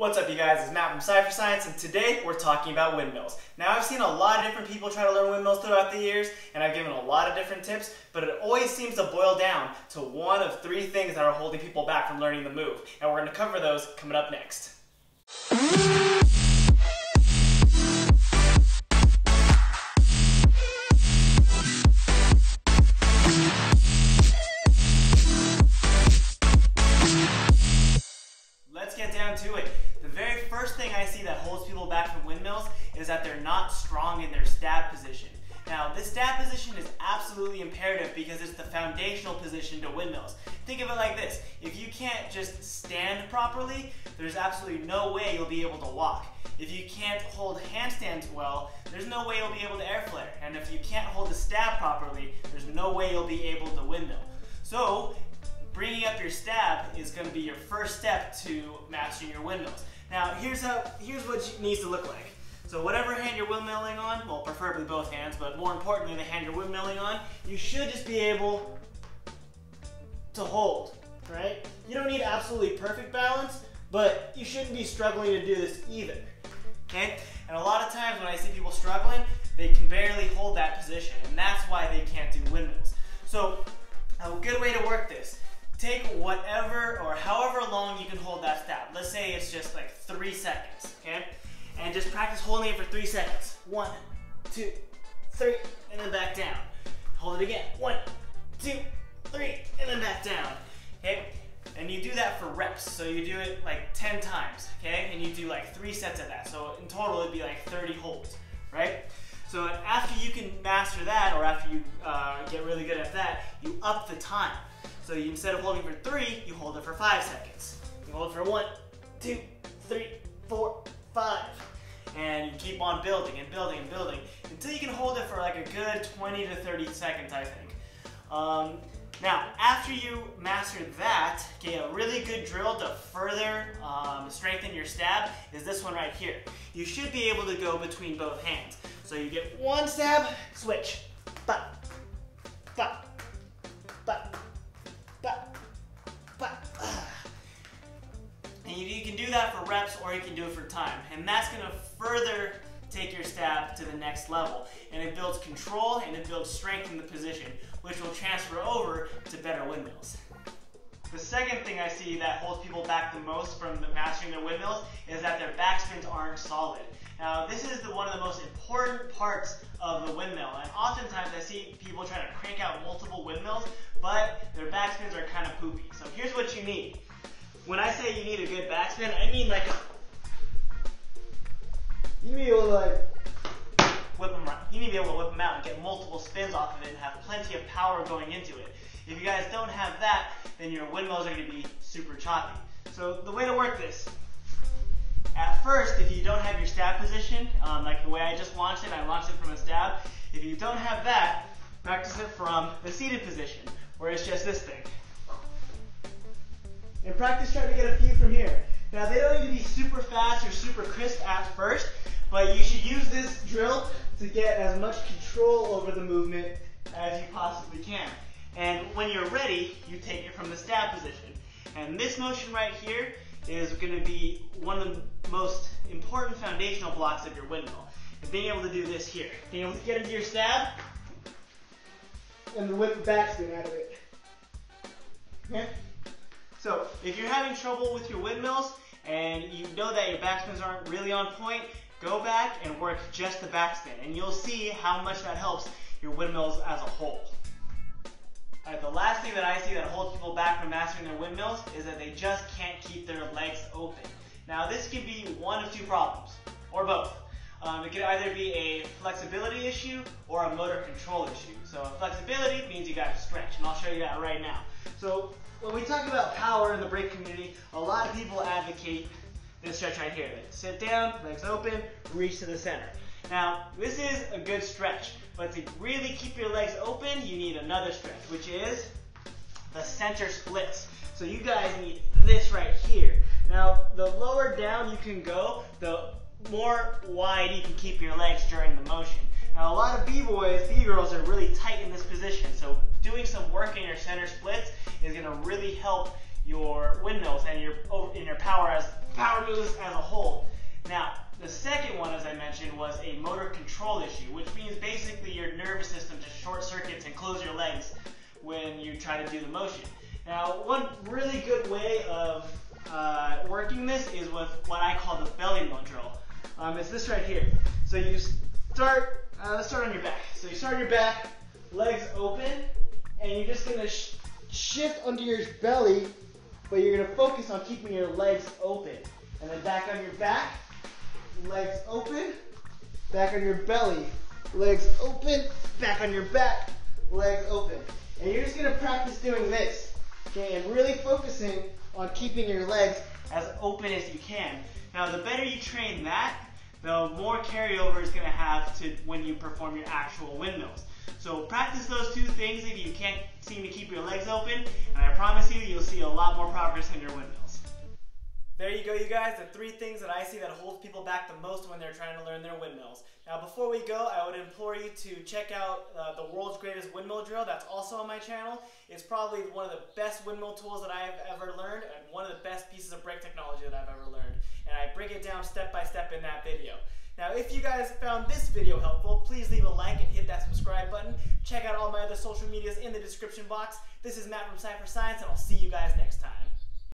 What's up, you guys? It's Matt from Cypher Science, and today we're talking about windmills. Now, I've seen a lot of different people try to learn windmills throughout the years, and I've given a lot of different tips, but it always seems to boil down to one of three things that are holding people back from learning the move, and we're going to cover those coming up next. Let's get down to it. The very first thing I see that holds people back from windmills is that they're not strong in their stab position. Now, this stab position is absolutely imperative because it's the foundational position to windmills. Think of it like this. If you can't just stand properly, there's absolutely no way you'll be able to walk. If you can't hold handstands well, there's no way you'll be able to air flare. And if you can't hold the stab properly, there's no way you'll be able to windmill. So, bringing up your stab is going to be your first step to mastering your windmills. Now, here's what it needs to look like. So whatever hand you're windmilling on, well, preferably both hands, but more importantly, the hand you're windmilling on, you should just be able to hold, right? You don't need absolutely perfect balance, but you shouldn't be struggling to do this either, okay? And a lot of times when I see people struggling, they can barely hold that position, and that's why they can't do windmills. So a good way to work this, take whatever or however long you can hold that stab. Let's say it's just like 3 seconds, okay? And just practice holding it for 3 seconds. 1, 2, 3, and then back down. Hold it again. 1, 2, 3, and then back down, okay? And you do that for reps. So you do it like 10 times, okay? And you do like 3 sets of that. So in total, it'd be like 30 holds, right? So after you can master that, or after you get really good at that, you up the time. So you, instead of holding for 3, you hold it for 5 seconds. You hold it for 1, 2, 3, 4, 5. And you keep on building and building and building until you can hold it for like a good 20 to 30 seconds, I think. Now, after you master that, okay, a really good drill to further strengthen your stab is this one right here. You should be able to go between both hands. So you get one stab, switch, bop, bop, bop. And you can do that for reps, or you can do it for time. And that's going to further take your stab to the next level. And it builds control, and it builds strength in the position, which will transfer over to better windmills. The second thing I see that holds people back the most from mastering their windmills is that their backspins aren't solid. Now, this is one of the most important parts of the windmill, and oftentimes I see people try to crank out multiple windmills, but their backspins are kind of poopy. So here's what you need. When I say you need a good backspin, I mean like you need to be able to like whip them out. You need to be able to whip them out and get multiple spins off of it and have plenty of power going into it. If you guys don't have that, then your windmills are going to be super choppy. So the way to work this, at first, if you don't have your stab position, like the way I just launched it, I launched it from a stab. If you don't have that, practice it from the seated position, where it's just this thing. And practice trying to get a few from here. Now, they don't need to be super fast or super crisp at first, but you should use this drill to get as much control over the movement as you possibly can. And when you're ready, you take it from the stab position. And this motion right here is going to be one of the most important foundational blocks of your windmill. And being able to do this here. Being able to get into your stab and whip the backspin out of it. Okay? So, if you're having trouble with your windmills and you know that your backspins aren't really on point, go back and work just the backspin, and you'll see how much that helps your windmills as a whole. Alright, the last thing that I see that holds people back from mastering their windmills is that they just can't keep their legs open. Now, this could be one of two problems, or both. It could either be a flexibility issue or a motor control issue. So, flexibility means you gotta stretch, and I'll show you that right now. So, when we talk about power in the break community, a lot of people advocate this stretch right here. They sit down, legs open, reach to the center. Now, this is a good stretch, but to really keep your legs open, you need another stretch, which is the center splits. So you guys need this right here. Now, the lower down you can go, the more wide you can keep your legs during the motion. Now, a lot of B-boys, B-girls are really tight in this position, so doing some work in your center splits is going to really help your windmills and your power as power users as a whole. Now, the second one, as I mentioned, was a motor control issue, which means basically your nervous system just short circuits and closes your legs when you try to do the motion. Now, one really good way of working this is with what I call the belly control. It's this right here. So you start, let's start on your back. So you start on your back, legs open, and you're just gonna shift under your belly, but you're gonna focus on keeping your legs open. And then back on your back, legs open, back on your belly, legs open, back on your back, legs open. And you're just gonna practice doing this, okay, and really focusing on keeping your legs as open as you can. Now, the better you train that, the more carryover is gonna have to when you perform your actual windmills. So practice those two things if you can't seem to keep your legs open, and I promise you, you'll see a lot more progress in your windmills. There you go, you guys, the three things that I see that hold people back the most when they're trying to learn their windmills. Now before we go, I would implore you to check out the world's greatest windmill drill that's also on my channel. It's probably one of the best windmill tools that I've ever learned and one of the best pieces of brake technology that I've ever learned. And I break it down step by step in that video. Now if you guys found this video helpful, please leave a like and hit that subscribe button. Check out all my other social medias in the description box. This is Matt from Cypher Science, and I'll see you guys next time.